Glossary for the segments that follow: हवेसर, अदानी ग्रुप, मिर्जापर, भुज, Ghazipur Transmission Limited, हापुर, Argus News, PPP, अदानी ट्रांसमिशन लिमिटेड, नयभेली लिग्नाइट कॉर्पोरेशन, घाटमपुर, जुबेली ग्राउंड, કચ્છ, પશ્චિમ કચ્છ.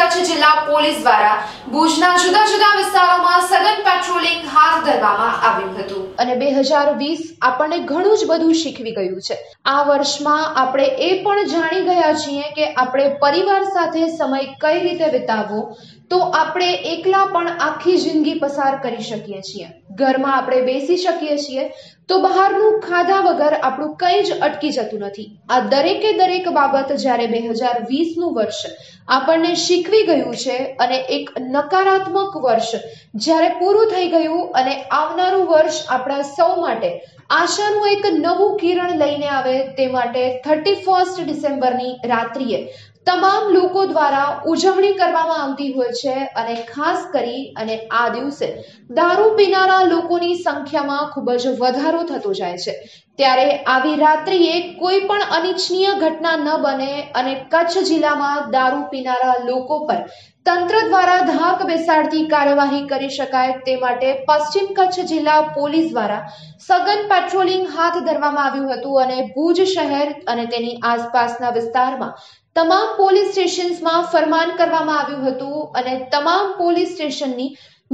कच्छ जिला पुलिस द्वारा भुजना जुदा जुदा विस्तारोमां सघन पेट्रोलिंग हाथ धरवामां આવ્યું હતું અને 2020 આપણને ઘણું જ બધું શીખવી ગયું છે। આ વર્ષમાં આપણે એ પણ જાણી ગયા છીએ કે આપણે પરિવાર સાથે સમય કઈ રીતે વિતાવવો તો આપણે એકલા પણ આખી જિંદગી પસાર કરી શકીએ છીએ। ઘરમાં આપણે બેસી શકીએ છીએ તો બહારનું ખાધા વગર આપણું કંઈ જ અટકી જતું નથી। આ દરેકે દરેક બાબત જ્યારે 2020 નું વર્ષ આપણને શીખવી ગયું છે અને એક નકારાત્મક વર્ષ જ્યારે પૂરું થઈ ગયું અને આવનારું વર્ષ આપણા સૌ માટે આશાનું એક નવું કિરણ લઈને આવે તે માટે 31 ડિસેમ્બરની રાત્રિએ तमाम लोगों द्वारा उजवणी करवामां आवती होय छे अने खास करी अने आ दिवसे दारू पीनारा लोकोनी संख्यामां खूब ज वधारो थतो जाय छे। त्यारे आवी रात्रिए कोई पण अनिच्छनीय घटना न बने अने कच्छ जिल्लामां दारू पीनारा लोको पर तंत्र द्वारा धाक बेसाडती कार्यवाही करी शकाय ते माटे पश्चिम कच्छ जिला पोलीस द्वारा सघन पेट्रोलिंग हाथ धरवामां आव्युं हतुं अने भुज शहर अने तेनी आसपासना विस्तारमां तमाम पोलीस स्टेशन्समां फरमान करवामां आव्युं हतुं अने तमाम पोलीस स्टेशननी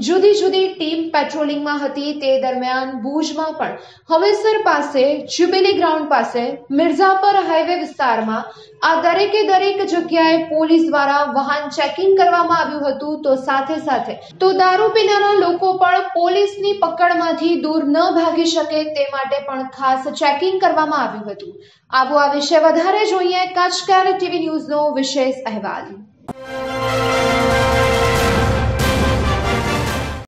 जुदी जुदी टीम पेट्रोलिंगमां हती। ते दरमियान भुजमां पण हवेसर पासे जुबेली ग्राउंड पासे मिर्जापर हाईवे विस्तारमां आ दरेके दरेक जग्याए पोलीस द्वारा वाहन चेकिंग करवामां आव्युं हतुं। तो साथे साथे तो दारू पीनारा लोको पण पोलीसनी पकड़मांथी दूर न भागी शके ते माटे पण खास चेकिंग करवामां आव्युं हतुं। आवो आ विषय वधारे जोईए कच्छ केयर टीवी न्यूज़नो विशेष अहेवाल।